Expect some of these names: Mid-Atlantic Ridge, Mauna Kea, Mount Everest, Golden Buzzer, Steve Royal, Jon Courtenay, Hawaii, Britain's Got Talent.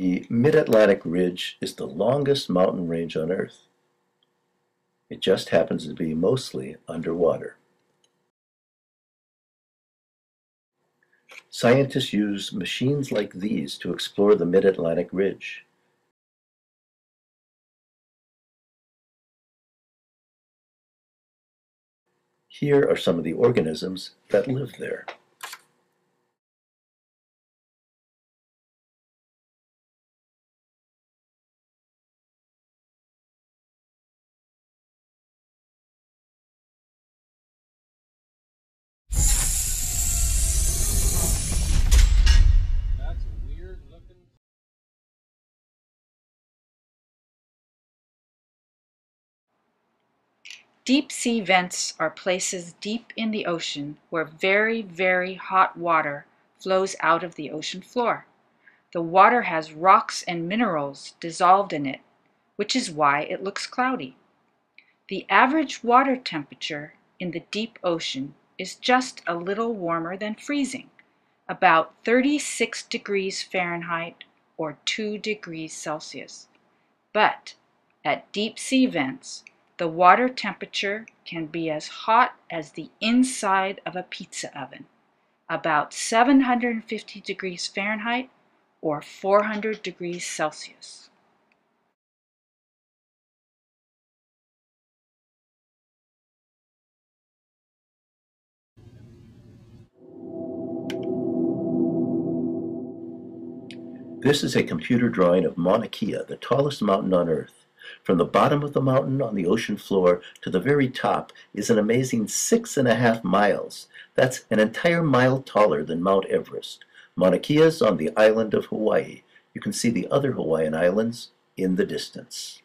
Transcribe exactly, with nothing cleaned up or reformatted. The Mid-Atlantic Ridge is the longest mountain range on Earth. It just happens to be mostly underwater. Scientists use machines like these to explore the Mid-Atlantic Ridge. Here are some of the organisms that live there. Deep sea vents are places deep in the ocean where very, very hot water flows out of the ocean floor. The water has rocks and minerals dissolved in it, which is why it looks cloudy. The average water temperature in the deep ocean is just a little warmer than freezing, about thirty-six degrees Fahrenheit or two degrees Celsius. But at deep sea vents, the water temperature can be as hot as the inside of a pizza oven, about seven hundred fifty degrees Fahrenheit or four hundred degrees Celsius. This is a computer drawing of Mauna Kea, the tallest mountain on Earth. From the bottom of the mountain on the ocean floor to the very top is an amazing six and a half miles. That's an entire mile taller than Mount Everest. Mauna Kea is on the island of Hawaii. You can see the other Hawaiian islands in the distance.